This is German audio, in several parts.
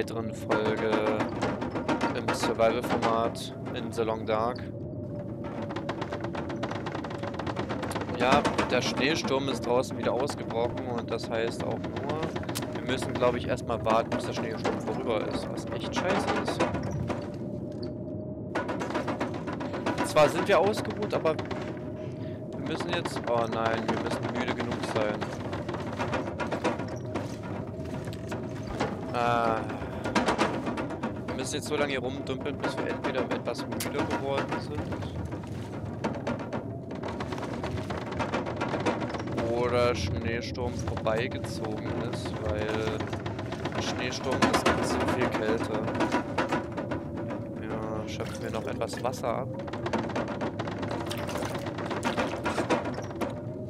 weiteren Folge im Survival-Format in The Long Dark. Ja, der Schneesturm ist draußen wieder ausgebrochen und das heißt auch nur, wir müssen, glaube ich, erstmal warten, bis der Schneesturm vorüber ist, was echt scheiße ist. Zwar sind wir ausgeruht, aber wir müssen jetzt... Oh nein, wir müssen müde genug sein. Wir müssen jetzt so lange hier rumdümpeln, bis wir entweder etwas müde geworden sind oder Schneesturm vorbeigezogen ist, weil ein Schneesturm ist ganz viel Kälte. Ja, schöpfen wir noch etwas Wasser ab.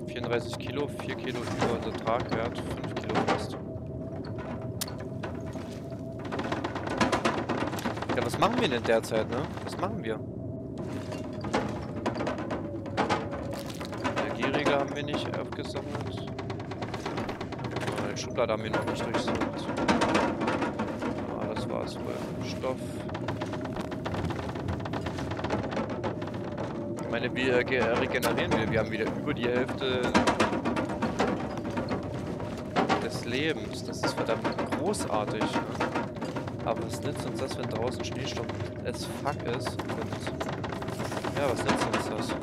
34 Kilo, 4 Kilo über unser Tragwert, 5 Kilo fast. Ja, was machen wir denn derzeit, ne? Was machen wir? Energieriegel haben wir nicht aufgesammelt. Die Schublade haben wir noch nicht durchsucht. Ah, das war's wohl. Stoff. Ich meine, wir regenerieren wieder. Wir haben wieder über die Hälfte des Lebens. Das ist verdammt großartig. Aber was nützt uns das, wenn draußen Schneesturm as fuck ist? Und ja, was nützt uns das?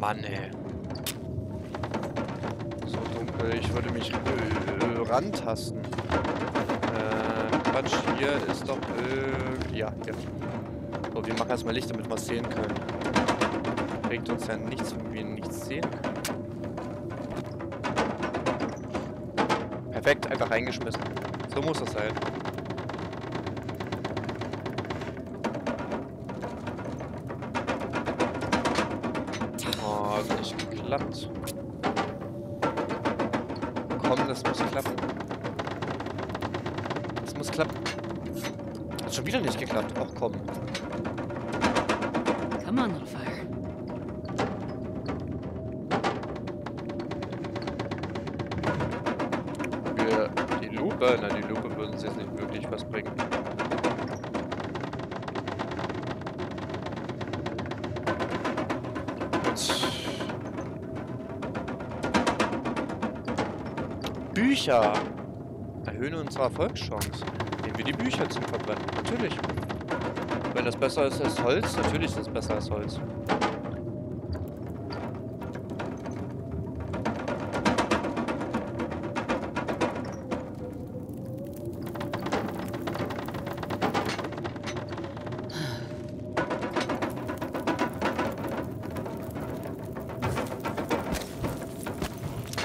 Mann, ey. So dunkel, ich würde mich rantasten. Quatsch, hier ist doch... ja, hier. So, wir machen erstmal Licht, damit wir es sehen können. Bringt uns ja nichts, wenn wir nichts sehen können. Perfekt, einfach reingeschmissen. So muss das sein. Oh, hat nicht geklappt. Komm, das muss klappen. Das muss klappen. Hat schon wieder nicht geklappt. Ach komm. Come on, little fire. Na, die Lupe würde uns jetzt nicht wirklich was bringen. Bücher! Erhöhen unsere Erfolgschance. Nehmen wir die Bücher zum Verbrennen. Natürlich. Wenn das besser ist als Holz, natürlich ist es besser als Holz.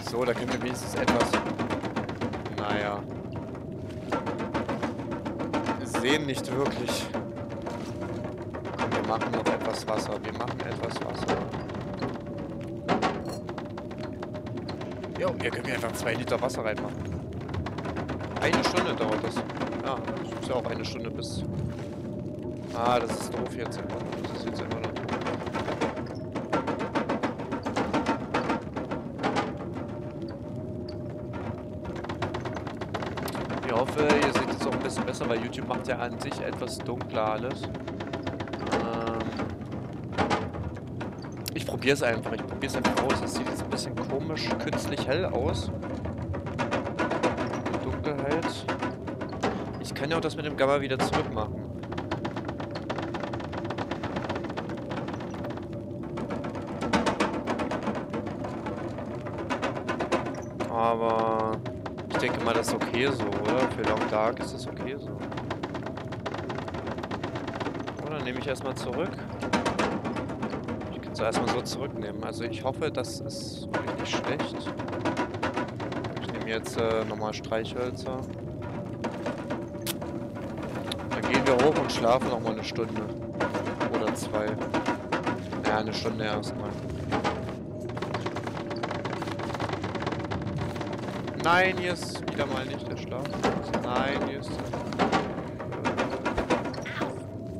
So, da können wir wenigstens etwas, naja, sehen nicht wirklich. Komm, wir machen noch etwas Wasser, wir machen etwas Wasser. Jo, hier können wir einfach 2 Liter Wasser reinmachen. 1 Stunde dauert das. Ja, das ist ja auch 1 Stunde bis... Ah, das ist doof jetzt. Das ist jetzt einfach nur doof. Ich hoffe, ihr seht es auch ein bisschen besser, weil YouTube macht ja an sich etwas dunkler alles. Ich probiere es einfach, aus. Es sieht jetzt ein bisschen komisch, künstlich hell aus. Die Dunkelheit. Ich kann ja auch das mit dem Gamma wieder zurück machen. Aber... Ich denke mal, das ist okay so, oder? Für Long Dark ist das okay so. Oder nehme ich erstmal zurück? Ich kann es erstmal so zurücknehmen. Also ich hoffe, das ist wirklich schlecht. Ich nehme jetzt nochmal Streichhölzer. Dann gehen wir hoch und schlafen nochmal 1 Stunde. Oder 2. Ja, 1 Stunde erstmal. Nein, hier ist wieder mal nicht der Schlaf. Nein, hier ist...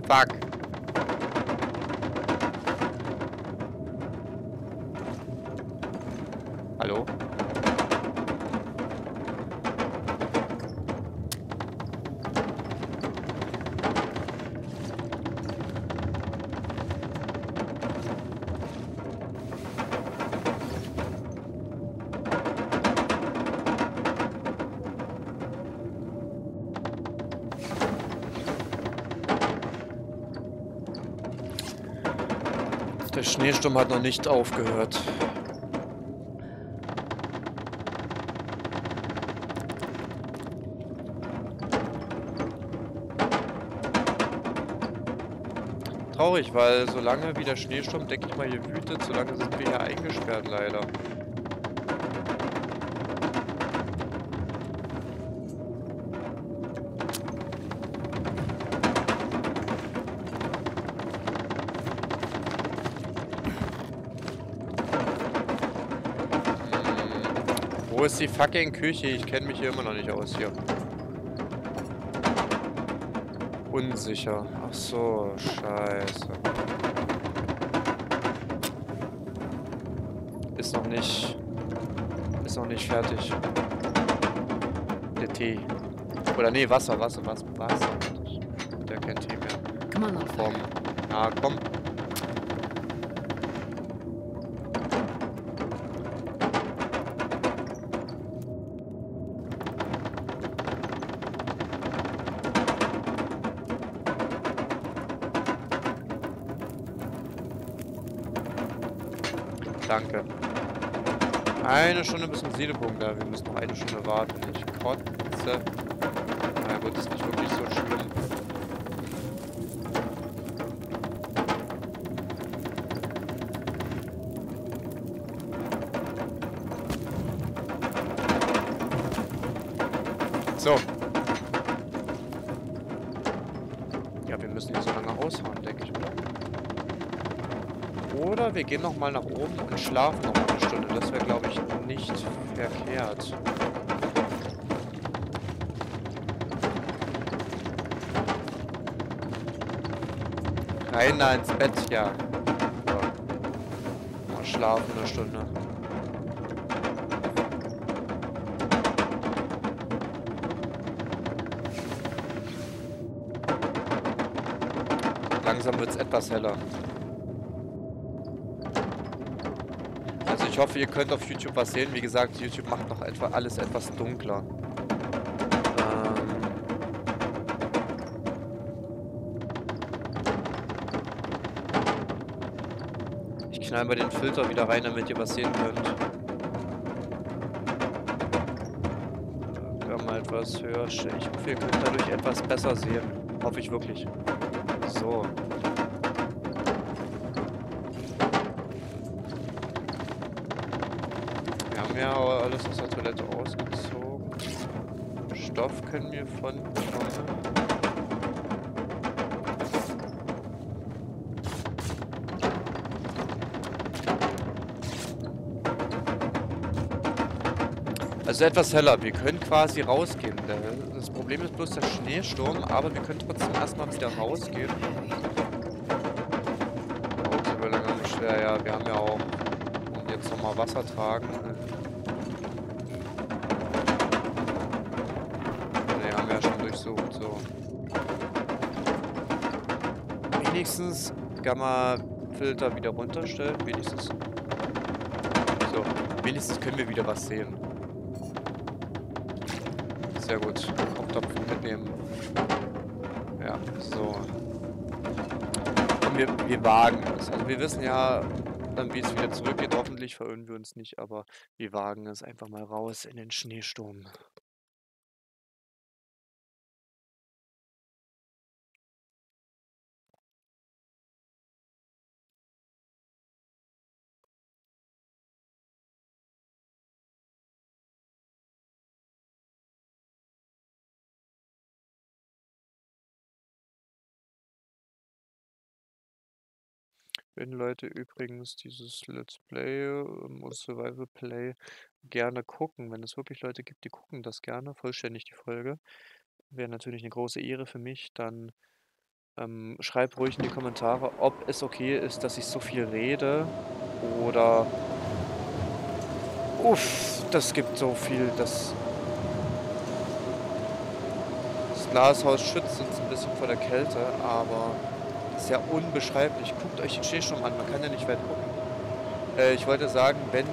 Fuck. Hallo? Der Schneesturm hat noch nicht aufgehört. Traurig, weil solange wie der Schneesturm, denke ich mal, hier wütet, solange sind wir hier eingesperrt, leider. Wo ist die fucking Küche? Ich kenne mich hier immer noch nicht aus hier. Unsicher. Ach so, scheiße. Ist noch nicht fertig. Der Tee. Oder nee, Wasser. Der hat keinen Tee mehr. Komm mal komm. Ah, komm. Danke. Eine Stunde bis zum Siedepunkt da. Wir müssen noch eine Stunde warten. Ich kotze. Na gut, ist nicht wirklich so schlimm. So. Ja, wir müssen nicht so lange raushauen, denke ich, oder? Oder wir gehen nochmal nach oben und schlafen noch eine Stunde. Das wäre, glaube ich, nicht verkehrt. Reiner ins Bett, ja. So. Mal schlafen eine Stunde. Langsam wird es etwas heller. Ich hoffe, ihr könnt auf YouTube was sehen. Wie gesagt, YouTube macht noch etwa alles etwas dunkler. Ich knall mal den Filter wieder rein, damit ihr was sehen könnt. Hör mal etwas höher. Ich hoffe, ihr könnt dadurch etwas besser sehen. Hoffe ich wirklich. So. Ja, aber alles aus der Toilette ausgezogen. Stoff können wir von... Also etwas heller. Wir können quasi rausgehen. Das Problem ist bloß der Schneesturm, aber wir können trotzdem erstmal wieder rausgehen. Oh, das wird lange nicht schwer. Ja, wir haben ja auch... Und jetzt nochmal Wasser tragen. Sucht, so. Wenigstens Gamma-Filter wieder runterstellen. Wenigstens. So, wenigstens können wir wieder was sehen. Sehr gut. Kopftopf mitnehmen. Ja, so. Komm, wir wagen es. Also wir wissen ja, dann wie es wieder zurückgeht. Hoffentlich verirren wir uns nicht, aber wir wagen es einfach mal raus in den Schneesturm. Wenn Leute übrigens dieses Let's Play und Survival Play gerne gucken, wenn es wirklich Leute gibt, die gucken das gerne, vollständig die Folge, wäre natürlich eine große Ehre für mich, dann schreib ruhig in die Kommentare, ob es okay ist, dass ich so viel rede oder... Uff, das gibt so viel, das Glashaus schützt uns ein bisschen vor der Kälte, aber... Das ist ja unbeschreiblich. Guckt euch den Schneesturm an, man kann ja nicht weit gucken. Ich wollte sagen, wenn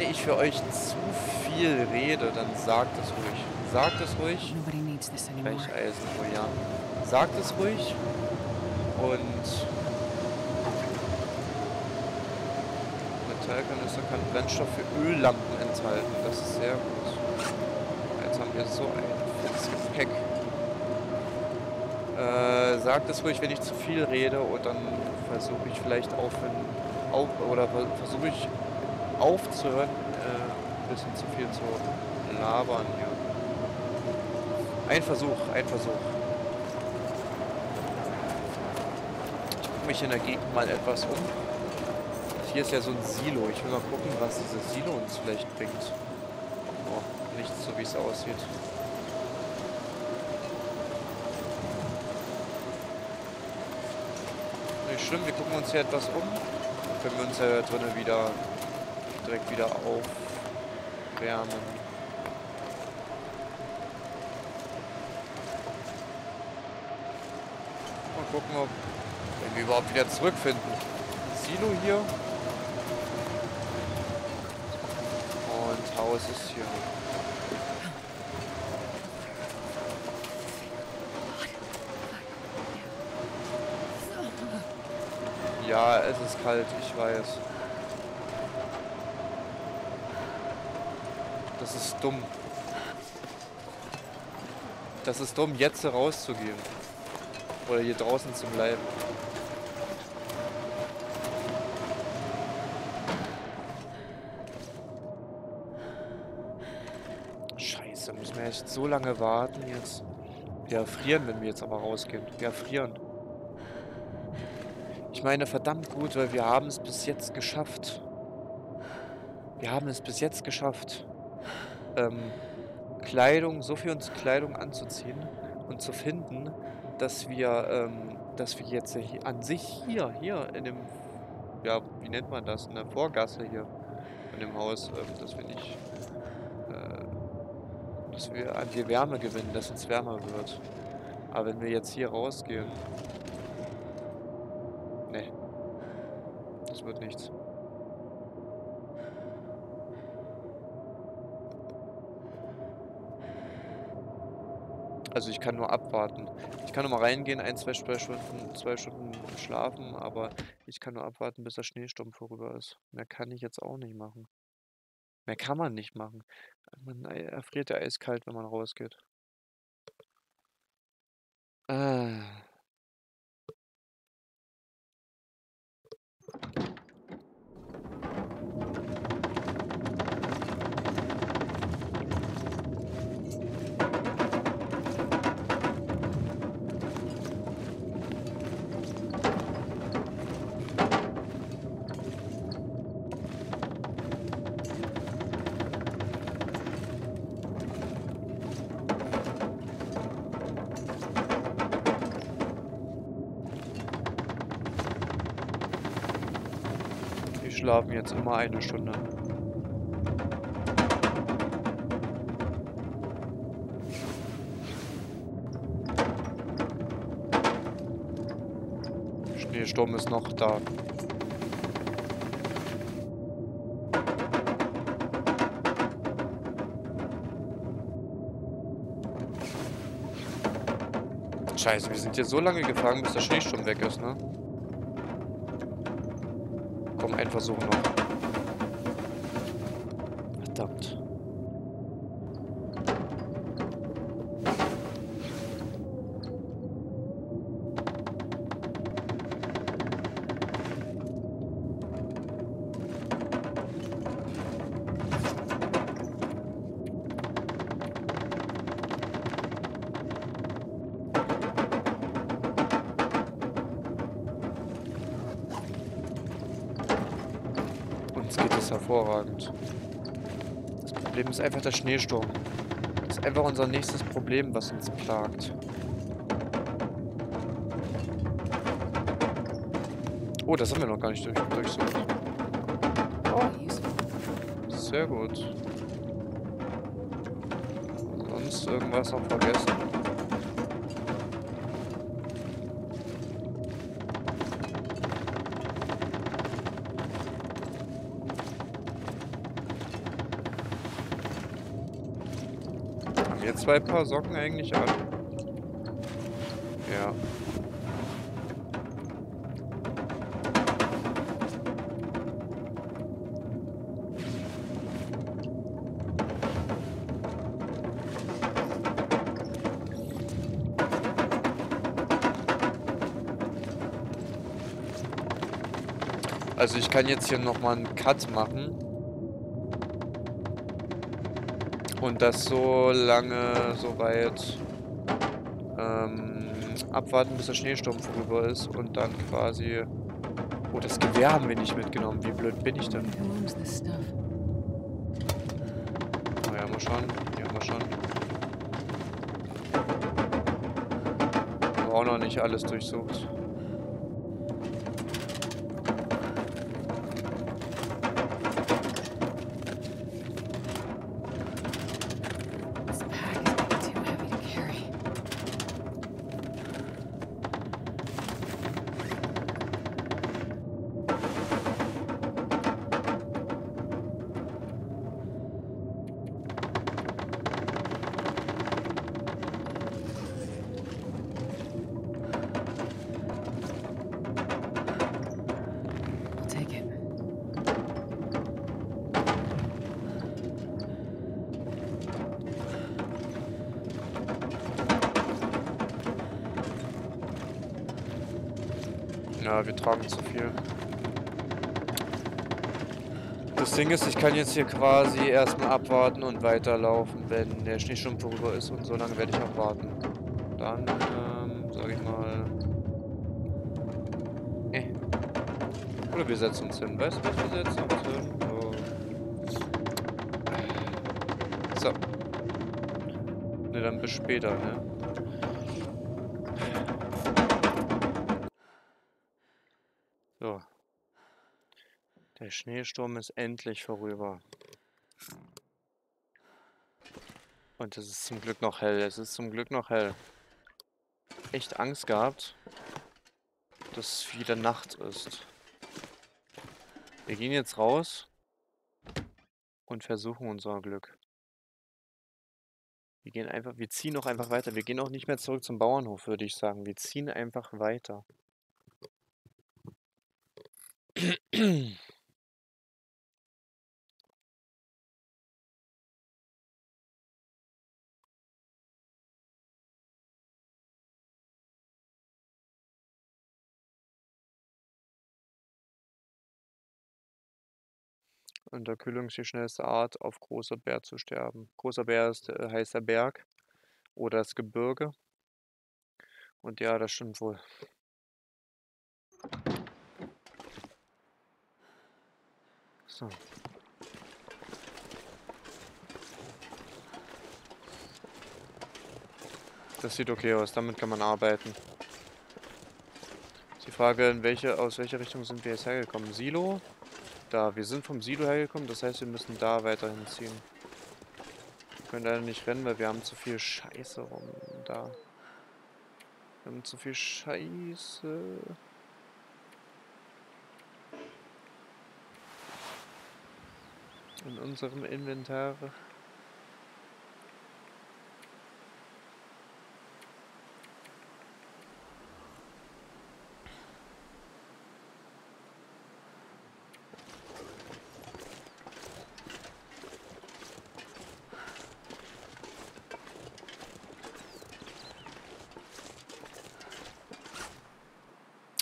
ich für euch zu viel rede, dann sagt es ruhig. Sagt es ruhig. Brecheisen, oh ja. Sagt es ruhig. Und Metallkanister kann Brennstoff für Öllampen enthalten. Das ist sehr gut. Jetzt haben wir so ein fettes Gepäck. Sagt es ruhig, wenn ich zu viel rede, und dann versuche ich vielleicht aufzuhören, ein bisschen zu viel zu labern. Ja. Ein Versuch. Ich gucke mich in der Gegend mal etwas um. Hier ist ja so ein Silo. Ich will mal gucken, was dieses Silo uns vielleicht bringt. Oh, nichts, so wie es aussieht. Nicht schlimm, wir gucken uns hier etwas um. Dann können wir uns ja drinnen wieder direkt wieder aufwärmen. Mal gucken, ob wenn wir überhaupt wieder zurückfinden. Silo hier. Und Haus ist hier. Ja, es ist kalt, ich weiß. Das ist dumm. Das ist dumm, jetzt rauszugehen. Oder hier draußen zu bleiben. Scheiße, müssen wir echt so lange warten jetzt. Wir erfrieren, wenn wir jetzt aber rausgehen. Wir erfrieren. Ich meine, verdammt gut, weil wir haben es bis jetzt geschafft. Kleidung, so viel uns Kleidung anzuziehen und zu finden, dass wir jetzt hier an sich hier in dem, ja, wie nennt man das, in der Vorgasse hier in dem Haus, dass wir an die Wärme gewinnen, dass uns wärmer wird. Aber wenn wir jetzt hier rausgehen, ne, das wird nichts. Also ich kann nur abwarten. Ich kann nur mal reingehen, 1, 2 Stunden schlafen, aber ich kann nur abwarten, bis der Schneesturm vorüber ist. Mehr kann ich jetzt auch nicht machen. Mehr kann man nicht machen. Man erfriert ja eiskalt, wenn man rausgeht. Wir schlafen jetzt immer 1 Stunde. Schneesturm ist noch da. Scheiße, wir sind hier so lange gefangen, bis der Schneesturm weg ist, ne? Ein Versuch noch. Verdammt. Hervorragend. Das Problem ist einfach der Schneesturm. Das ist einfach unser nächstes Problem, was uns plagt. Oh, das haben wir noch gar nicht durchsucht. Oh, sehr gut. Sonst irgendwas noch vergessen. Jetzt 2 Paar Socken eigentlich an. Ja. Also ich kann jetzt hier nochmal einen Cut machen. Und das so lange, so weit abwarten, bis der Schneesturm vorüber ist und dann quasi... Oh, das Gewehr haben wir nicht mitgenommen. Wie blöd bin ich denn? Oh, ja, mal schauen. Ja, mal schauen. Auch noch nicht alles durchsucht. Ja, wir tragen zu viel. Das Ding ist, ich kann jetzt hier quasi erstmal abwarten und weiterlaufen, wenn der Schneesturm vorüber ist. Und so lange werde ich auch warten. Dann, sag ich mal... Oder wir setzen uns hin. Weißt du was, wir setzen uns hin? Oh. So. Ne, dann bis später, ne? So. Der Schneesturm ist endlich vorüber. Und es ist zum Glück noch hell. Es ist zum Glück noch hell. Echt Angst gehabt, dass es wieder Nacht ist. Wir gehen jetzt raus und versuchen unser Glück. Wir gehen einfach, wir ziehen auch einfach weiter. Wir gehen auch nicht mehr zurück zum Bauernhof, würde ich sagen. Wir ziehen einfach weiter. Unterkühlung ist die schnellste Art, auf Großer Bär zu sterben. Großer Bär ist, heißt der Berg oder das Gebirge. Und ja, das stimmt wohl. So. Das sieht okay aus, damit kann man arbeiten. Die Frage, aus welcher Richtung sind wir jetzt hergekommen? Silo? Da, wir sind vom Silo hergekommen, das heißt, wir müssen da weiter hinziehen. Wir können leider nicht rennen, weil wir haben zu viel Scheiße rum. Da. Wir haben zu viel Scheiße. In unserem Inventar.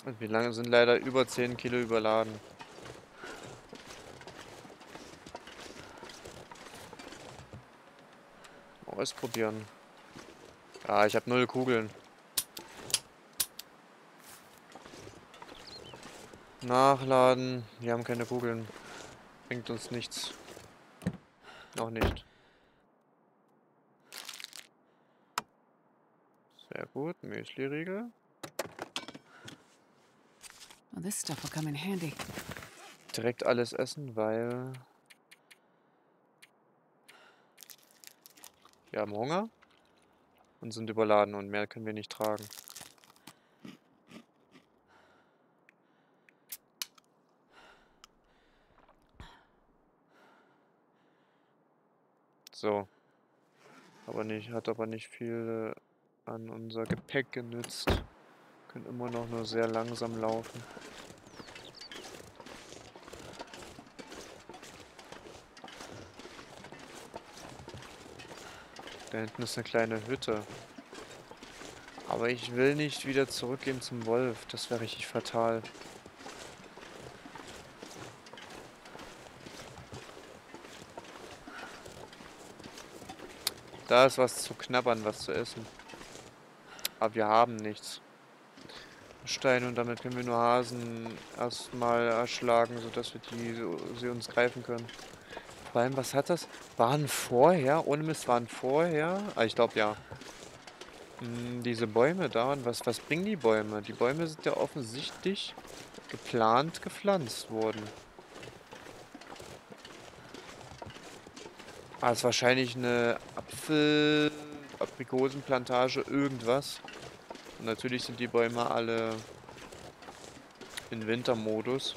Und wie lange sind leider über 10 Kilo überladen? Ausprobieren. Ah, ich habe 0 Kugeln. Nachladen. Wir haben keine Kugeln. Bringt uns nichts. Noch nicht. Sehr gut. Müsli-Riegel. Well, this stuff will come in handy. Direkt alles essen, weil... Wir haben Hunger und sind überladen und mehr können wir nicht tragen. So. Hat aber nicht viel an unser Gepäck genützt. Können immer noch nur sehr langsam laufen. Da hinten ist eine kleine Hütte. Aber ich will nicht wieder zurückgehen zum Wolf. Das wäre richtig fatal. Da ist was zu knabbern, was zu essen. Aber wir haben nichts. Stein, und damit können wir nur Hasen erstmal erschlagen, sodass wir sie uns greifen können. Vor allem, was hat das? Waren vorher, ohne Mist, waren vorher... Ah, ich glaube ja. Diese Bäume da, was bringen die Bäume? Die Bäume sind ja offensichtlich geplant gepflanzt worden. Ah, ist wahrscheinlich eine Aprikosenplantage, irgendwas. Und natürlich sind die Bäume alle in Wintermodus.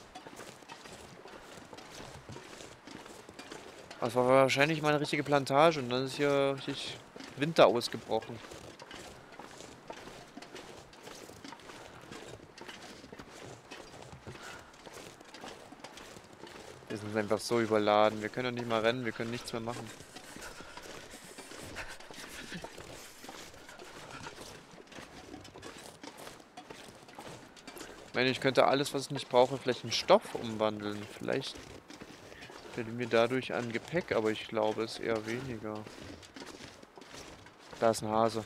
Das war wahrscheinlich mal eine richtige Plantage und dann ist hier richtig Winter ausgebrochen. Wir sind einfach so überladen. Wir können doch nicht mal rennen, wir können nichts mehr machen. Ich meine, ich könnte alles, was ich nicht brauche, vielleicht in Stoff umwandeln. Vielleicht fällt mir dadurch an Gepäck, aber ich glaube, es eher weniger. Da ist ein Hase.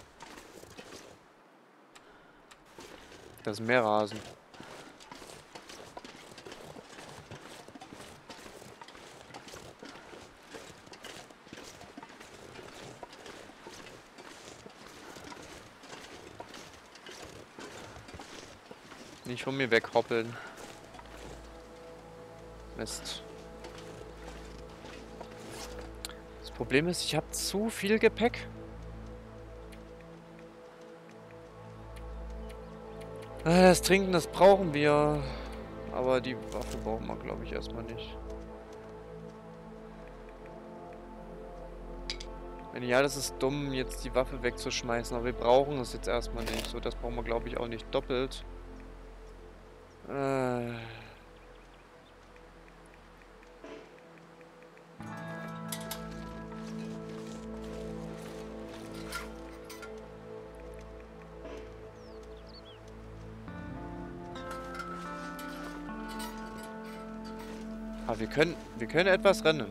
Da sind mehr Hasen. Nicht von mir weghoppeln. Mist. Das Problem ist, ich habe zu viel Gepäck. Das Trinken, das brauchen wir. Aber die Waffe brauchen wir, glaube ich, erstmal nicht. Wenn ja, das ist dumm, jetzt die Waffe wegzuschmeißen. Aber wir brauchen es jetzt erstmal nicht. So, das brauchen wir, glaube ich, auch nicht doppelt. Aber wir können etwas rennen.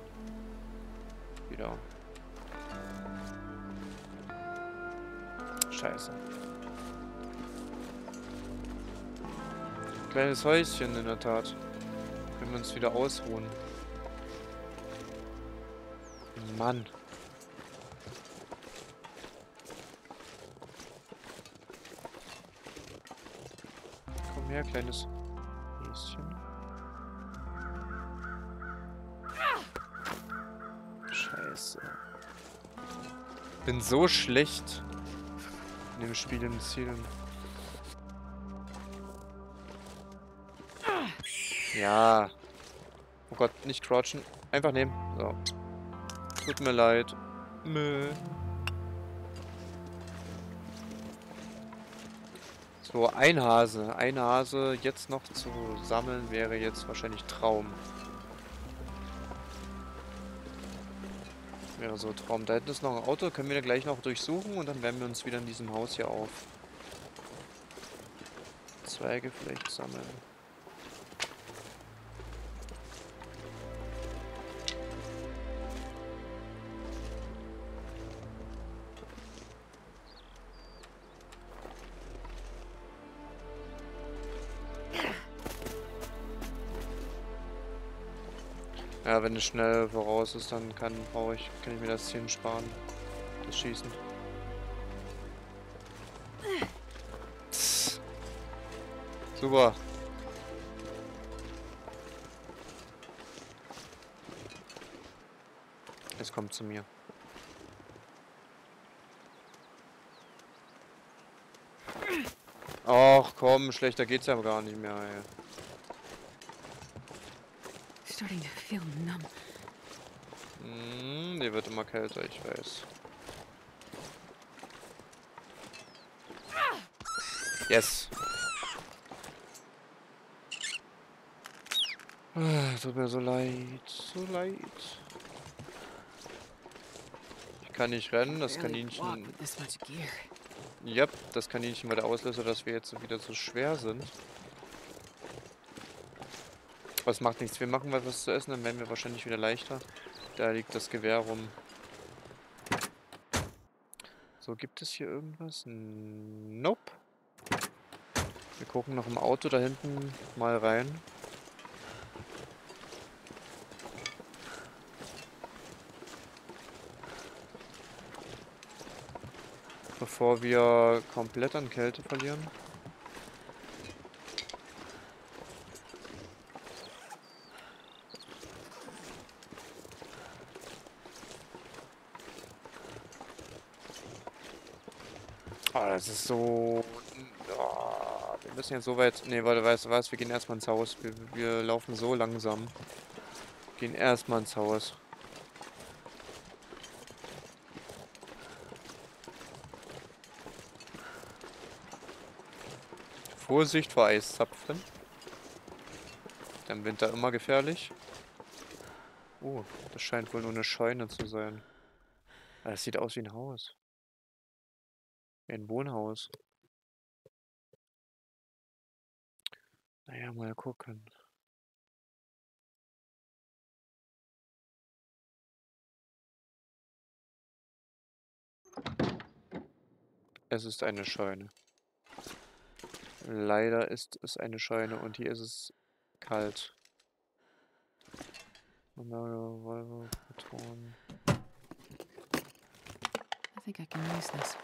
Wieder. Scheiße. Kleines Häuschen in der Tat. Können wir uns wieder ausruhen. Mann. Komm her, kleines Häuschen. Scheiße. Bin so schlecht in dem Spiel im Ziel. Ja. Oh Gott, nicht crouchen. Einfach nehmen. So. Tut mir leid. Mö. So, ein Hase. Ein Hase jetzt noch zu sammeln wäre jetzt wahrscheinlich Traum. Wäre so Traum. Da hinten ist noch ein Auto. Können wir da gleich noch durchsuchen und dann wärmen wir uns wieder in diesem Haus hier auf. Zweige vielleicht sammeln. Ja, wenn es schnell voraus ist, dann kann ich mir das Zielen sparen. Das Schießen. Psst. Super. Es kommt zu mir. Ach komm, schlechter geht's ja gar nicht mehr, ey. Die wird immer kälter, ich weiß. Yes! Tut mir so leid, so leid. Ich kann nicht rennen, das Kaninchen... Yep, das Kaninchen war der Auslöser, dass wir jetzt wieder so schwer sind. Aber es macht nichts. Wir machen mal was zu essen, dann werden wir wahrscheinlich wieder leichter. Da liegt das Gewehr rum. So, gibt es hier irgendwas? Nope. Wir gucken noch im Auto da hinten mal rein. Bevor wir komplett an Kälte verlieren. Ah, das ist so... Oh, wir müssen jetzt so weit... Ne, warte, weißt du was? Wir gehen erstmal ins Haus. Wir laufen so langsam. Gehen erstmal ins Haus. Vorsicht vor Eiszapfen. Im Winter immer gefährlich. Oh, das scheint wohl nur eine Scheune zu sein. Aber das sieht aus wie ein Haus. Ein Wohnhaus. Naja, mal gucken. Es ist eine Scheune. Leider ist es eine Scheune und hier ist es kalt. Revolver, Beton. I think I can use this.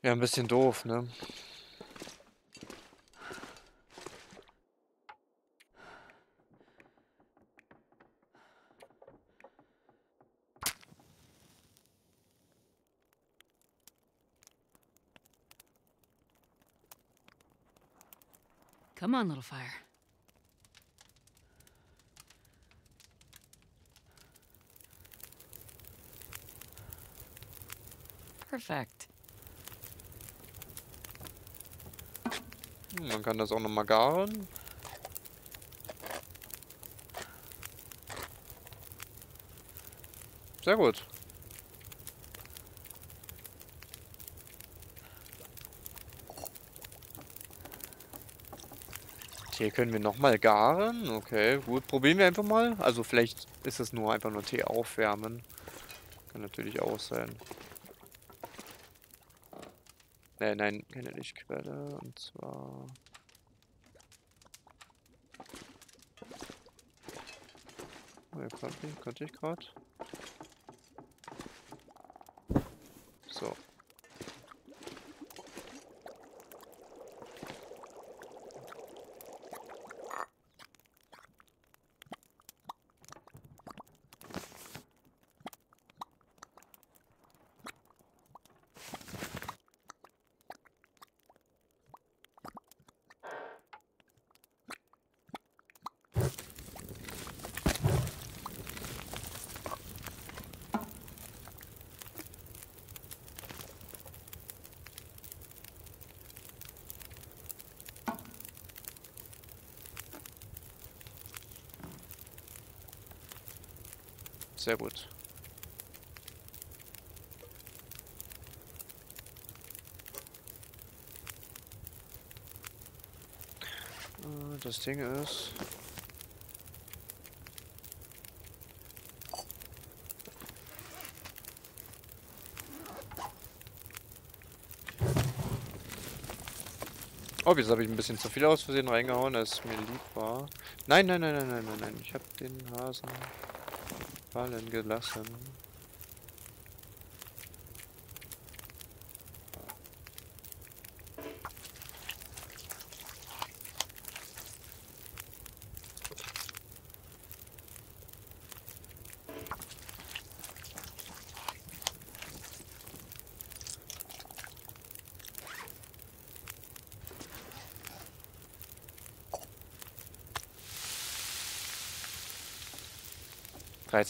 Ja, ein bisschen doof, ne? Come on, little fire. Perfect. Man kann das auch nochmal garen. Sehr gut. Tee können wir nochmal garen. Okay, gut. Probieren wir einfach mal. Also vielleicht ist es nur einfach nur Tee aufwärmen. Kann natürlich auch sein. Nein, keine Lichtquelle. Und zwar... Könnte ich gerade. So. Sehr gut. Das Ding ist... Oh, jetzt habe ich ein bisschen zu viel aus Versehen reingehauen, als mir lieb war. Nein. Ich habe den Hasen... fallen gelassen.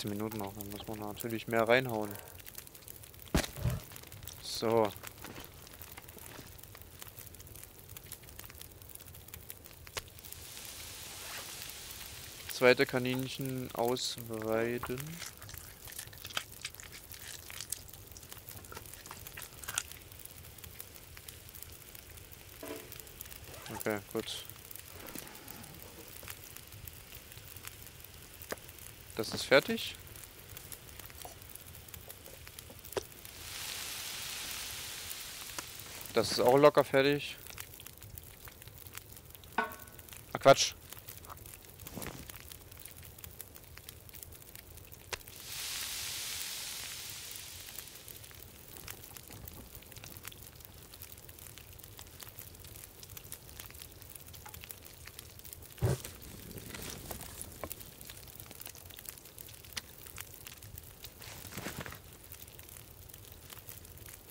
Minuten noch, dann muss man natürlich mehr reinhauen. So. Zweite Kaninchen ausweiden. Okay, gut. Das ist fertig. Das ist auch locker fertig. Ach Quatsch.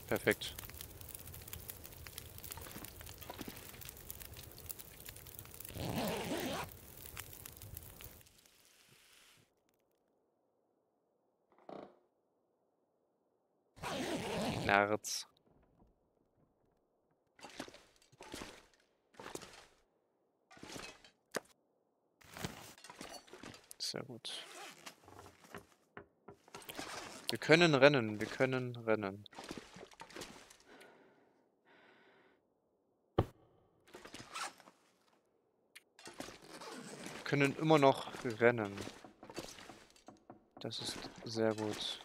Perfekt. Narz. Sehr gut. Wir können rennen, wir können rennen. Wir können immer noch rennen. Das ist sehr gut.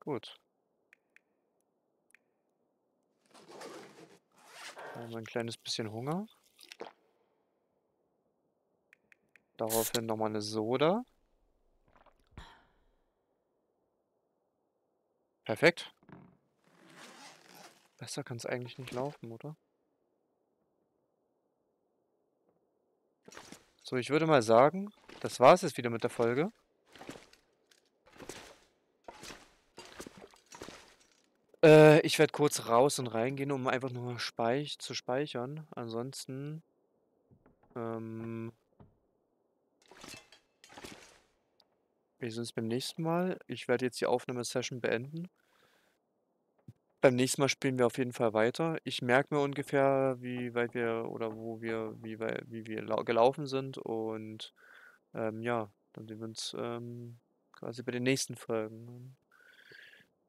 Gut. Wir haben ein kleines bisschen Hunger. Daraufhin nochmal eine Soda. Perfekt. Besser kann es eigentlich nicht laufen, oder? So, ich würde mal sagen, das war es jetzt wieder mit der Folge. Ich werde kurz raus und reingehen, um einfach nur zu speichern. Ansonsten... wir sehen uns beim nächsten Mal. Ich werde jetzt die Aufnahmesession beenden. Beim nächsten Mal spielen wir auf jeden Fall weiter. Ich merke mir ungefähr, wie weit wir oder wo wir, wie wir gelaufen sind. Und ja, dann sehen wir uns quasi bei den nächsten Folgen.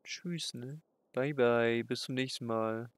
Tschüss, ne? Bye, bye. Bis zum nächsten Mal.